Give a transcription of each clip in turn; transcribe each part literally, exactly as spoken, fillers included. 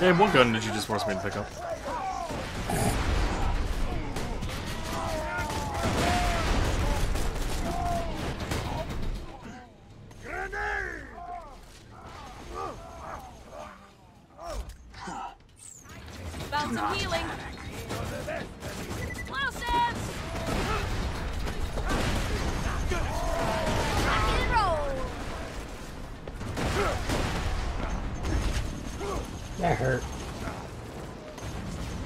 Hey, what gun did you just force me to pick up? That hurt.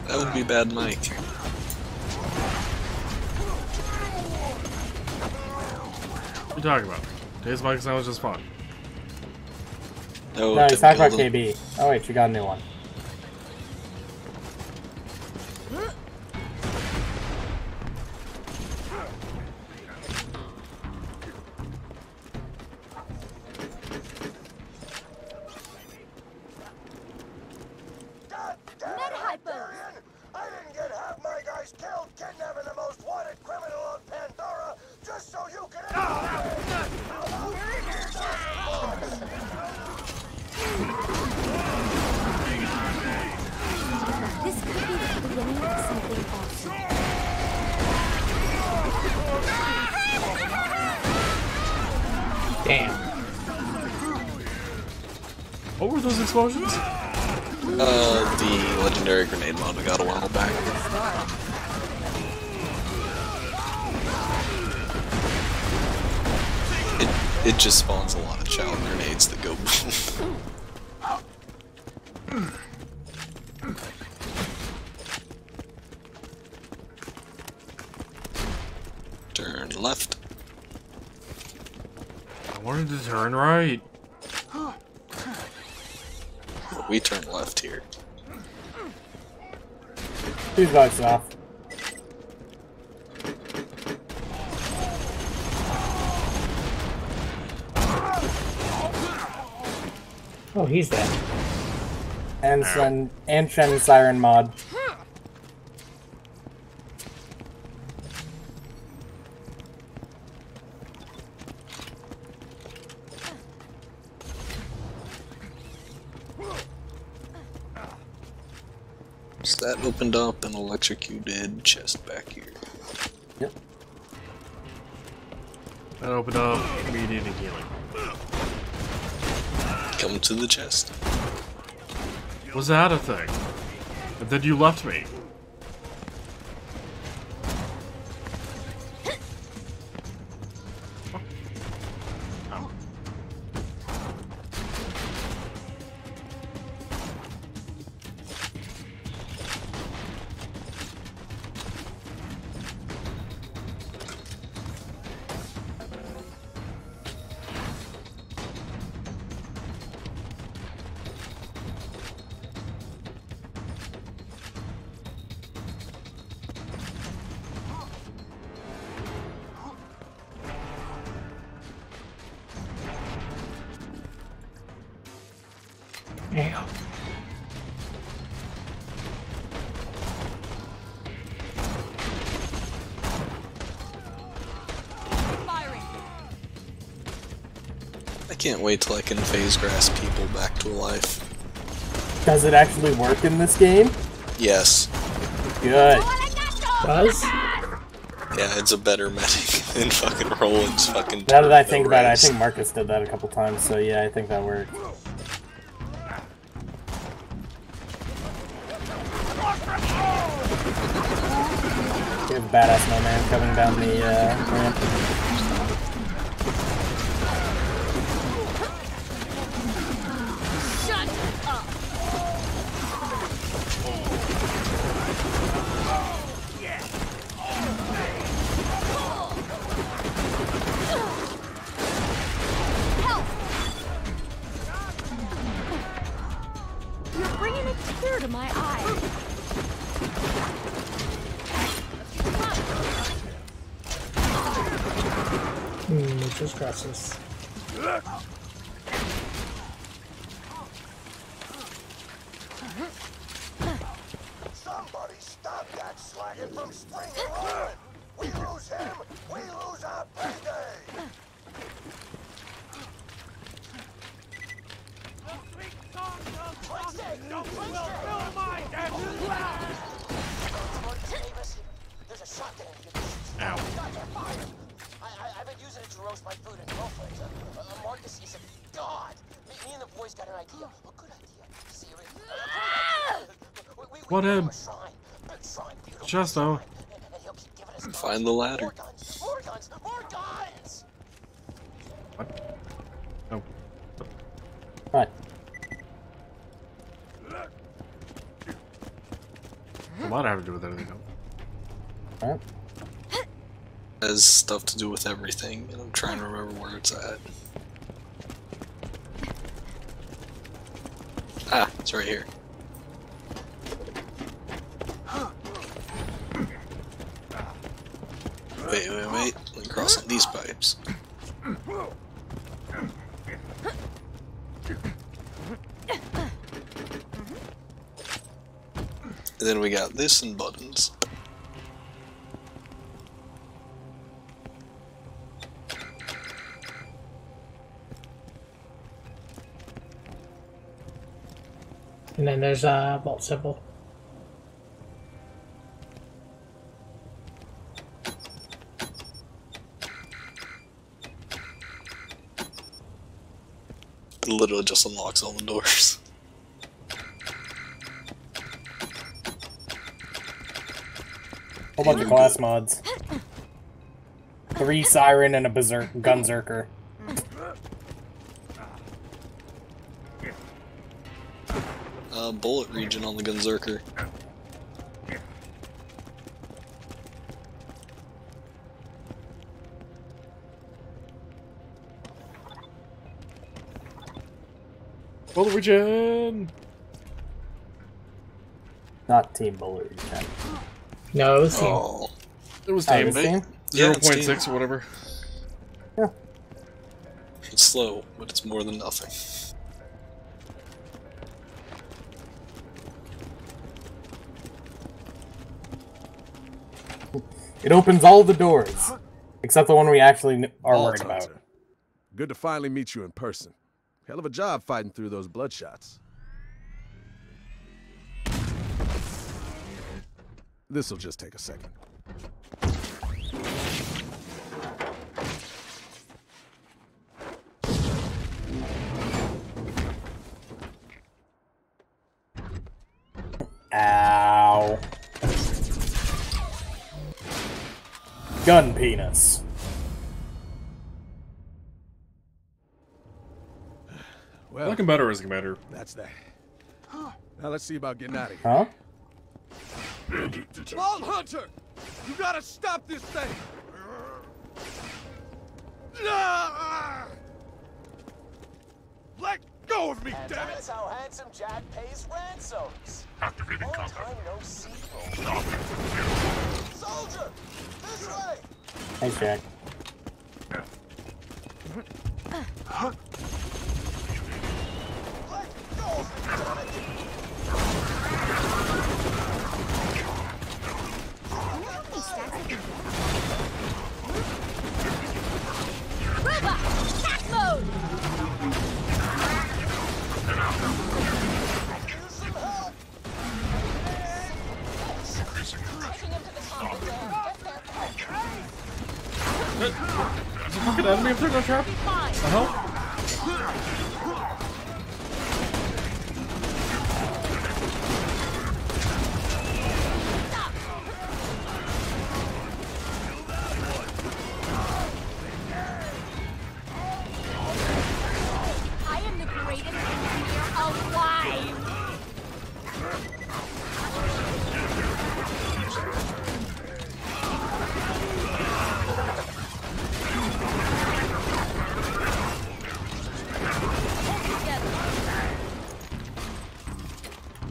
That would be bad mic. What are you talking about? Tate's mic sounds just fine. No, no he's talking about K B. Oh wait, you got a new one. What were those explosions? Uh, the legendary grenade mod we got a while back. It, it just spawns a lot of child grenades that go boom. Turn left. I wanted to turn right. We turn left here. These lights off. Oh, he's dead. And Shen and Shen siren mod. That opened up an electrocuted chest back here. Yep. That opened up immediate healing. Come to the chest. Was that a thing? And then you left me. Yeah. I can't wait till I can phase grass people back to life. Does it actually work in this game? Yes. Good. Does? Yeah, it's a better medic than fucking Roland's fucking. Now that I think about it, I think Marcus did that a couple times, so yeah, I think that worked. Badass man coming down the uh, ramp. Shut up. Help. You're bringing a tear to my eye. Mm, just grab this. Somebody stop that slagging from springing on! We lose him! We lose our payday! What a... Just a... Find the ladder. More guns, more guns, more guns! What? Oh. What? The ladder had to do with everything, though. Alright. It has stuff to do with everything, and I'm trying to remember where it's at. Ah, it's right here. Wait, wait, wait. Let me cross on these pipes. And then we got this and buttons. And then there's a Vault Symbol. It literally just unlocks all the doors. A whole bunch of class mods. Three siren and a berserk gunzerker. Uh, bullet region on the gunzerker. Bullet region! Not team bullet region. No, it was team. Oh. It was team, team? Yeah, zero point six or whatever. Yeah. It's slow, but it's more than nothing. It opens all the doors, except the one we actually are worried about. Good to finally meet you in person. Hell of a job fighting through those bloodshots. This'll just take a second. Ow. Gun penis. Well, looking better as a commander. That's that. Now let's see about getting out of here. Huh? Vault Hunter! You gotta stop this thing! Let go of me, and damn it! That's how handsome Jack pays ransoms. Activating combat. No Soldier! This way! Thanks, Jack. Huh? Let go of me, damn it! Robot! Attack mode! Is the fucking enemy up there, no trap? The hell?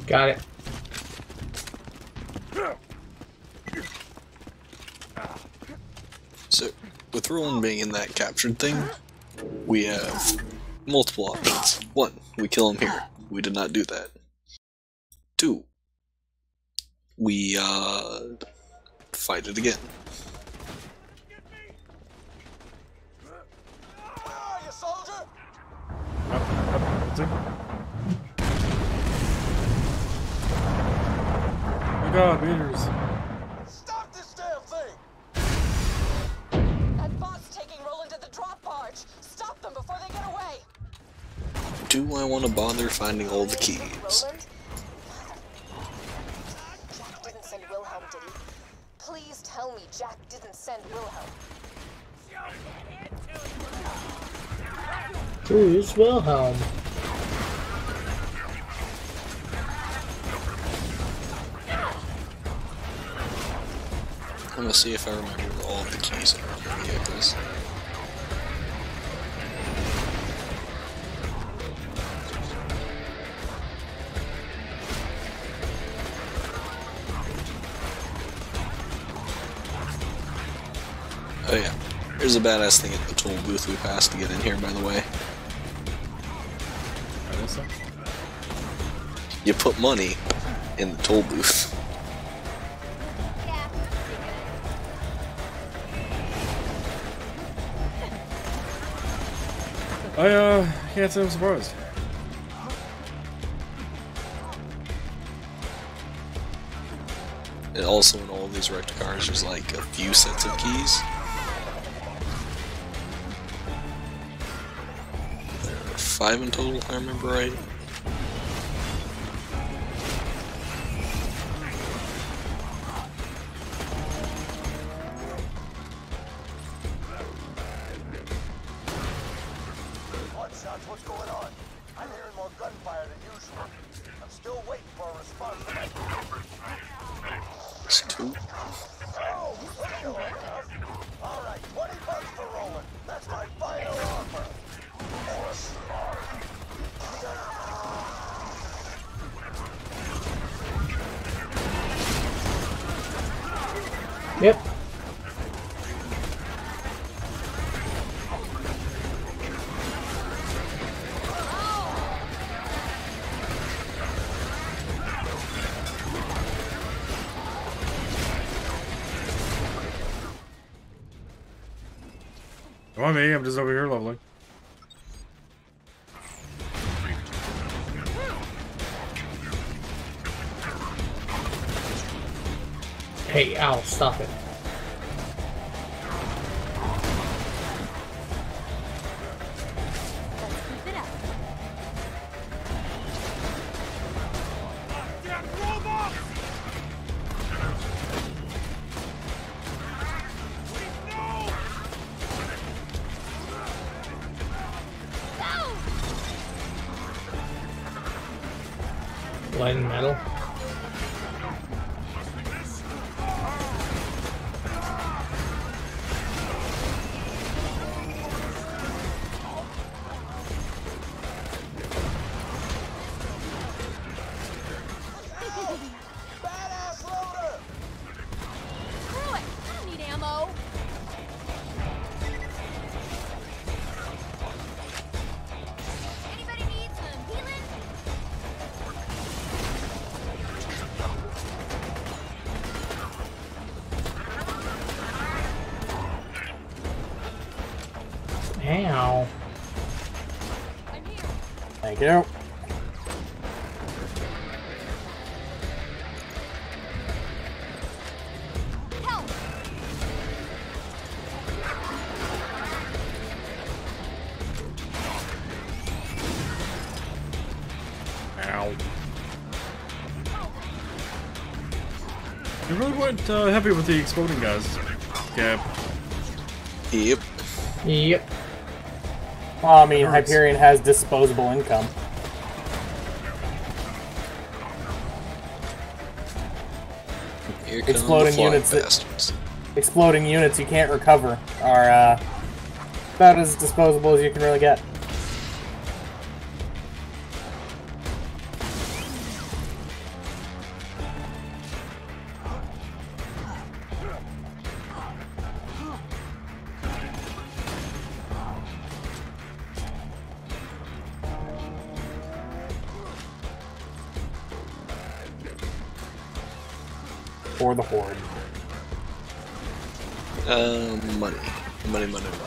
Got it. So, with Roland being in that captured thing, we have multiple options. One, we kill him here. We did not do that. Two, we uh, fight it again. Where are you, soldier? Up, up, up, God, meters. Stop this damn thing! That bot's taking Roland to the drop barge. Stop them before they get away. Do I want to bother finding all the keys? Roland? Ooh, it's Wilhelm. I'm gonna see if I remember all of the keys in our vehicles. Oh yeah, there's a badass thing at the toll booth we passed to get in here, by the way. You put money in the toll booth. I uh can't say I'm surprised. And also in all these wrecked cars there's like a few sets of keys. Five in total, if I remember right. Bloodshots, what's going on? I'm hearing more gunfire than usual. I'm still waiting for a response. It's two. Oh, all right, twenty bucks for Roland. That's my final offer. Yep. Come on, me. I'm just over here leveling. Hey, ow, stop it. Light and metal. Ow. I'm here. Thank you. Help. Ow. You really weren't uh, happy with the exploding guys. Yep. Yep. Yep. Well, I mean, Hyperion has disposable income. Here exploding units, that, exploding units you can't recover are uh, about as disposable as you can really get. Or the horde. Uh, money. Money, money, money.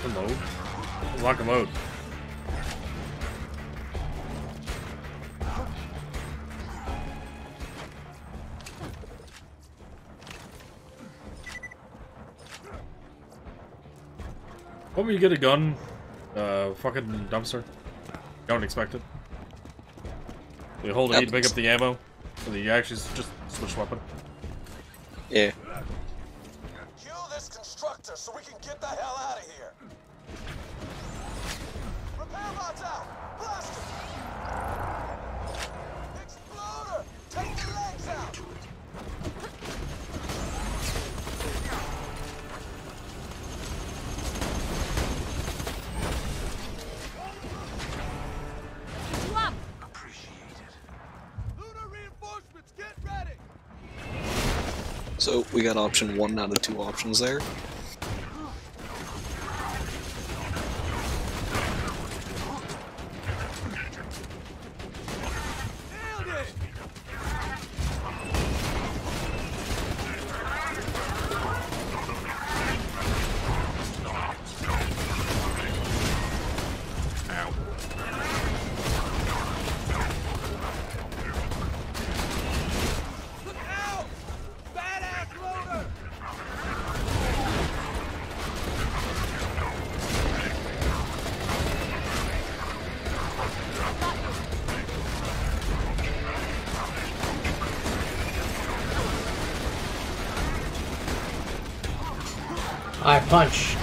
Lock and load. Lock and load. Hope you get a gun, uh, fucking dumpster. Don't expect it. We hold it, you pick up the ammo, so that you actually just switch weapon. Yeah. Kill this constructor so we can get the hell out of here. Repair bots out! Blaster! Explorer! Take the legs out! So we got option one out of two options there. I punch.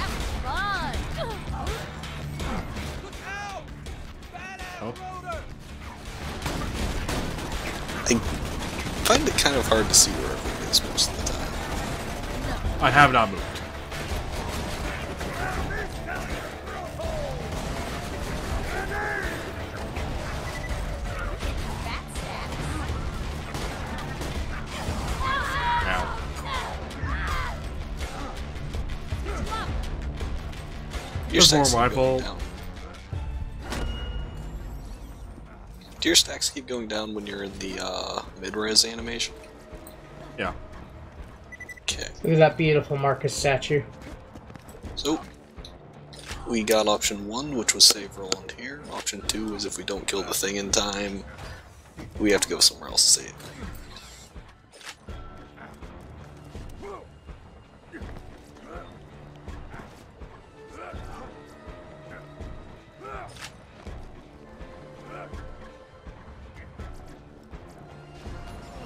Oh. I find it kind of hard to see where everything is most of the time. I have not moved. Your stacks more my fault. Do your stacks keep going down when you're in the uh, mid-res animation? Yeah. Okay. Look at that beautiful Marcus statue. So, we got option one, which was save Roland here. Option two is if we don't kill the thing in time, we have to go somewhere else to save.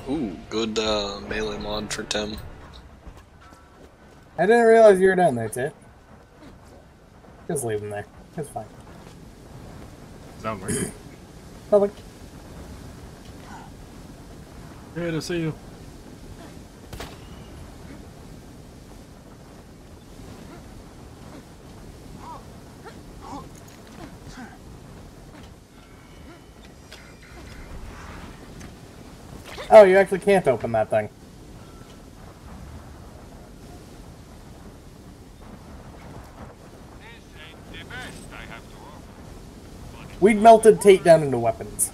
Ooh, good uh, melee mod for Tim. I didn't realize you were down there, Tate. Just leave him there. It's fine. Not working. Public. Great to see you. Oh, you actually can't open that thing. We'd melted Tate down into weapons.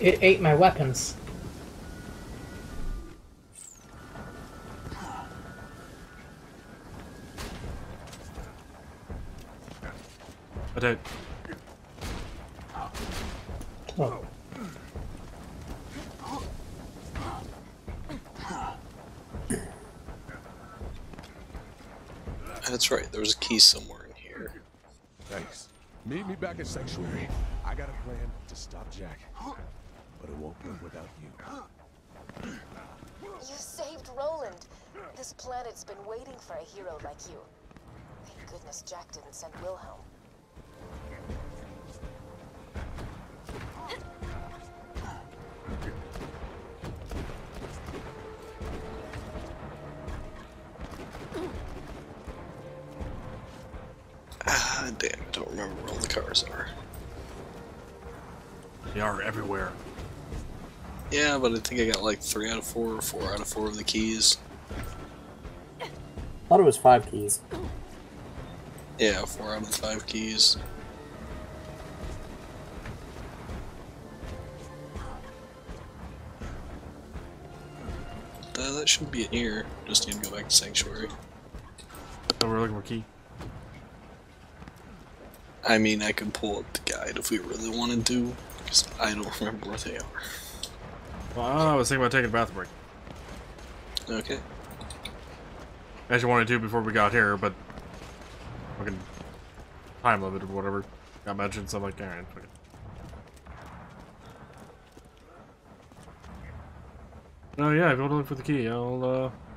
It ate my weapons. I don't. Oh. That's right, there was a key somewhere in here. Thanks. Meet me back at Sanctuary. I got a plan to stop Jack, but it won't work without you. You saved Roland. This planet's been waiting for a hero like you. Thank goodness Jack didn't send Wilhelm. Damn, I don't remember where all the cars are. They are everywhere. Yeah, but I think I got like three out of four, four out of four of the keys. I thought it was five keys. Yeah, four out of the five keys. Da that should be in here. Just need to go back to Sanctuary. Oh, we're looking for a key. I mean, I could pull up the guide if we really wanted to, because I don't remember where they are. Well, I was thinking about taking a bath break. Okay. I actually wanted to before we got here, but fucking time limit or whatever got mentioned, so I'm like, alright, fuck it. Oh yeah, if you want to look for the key, I'll uh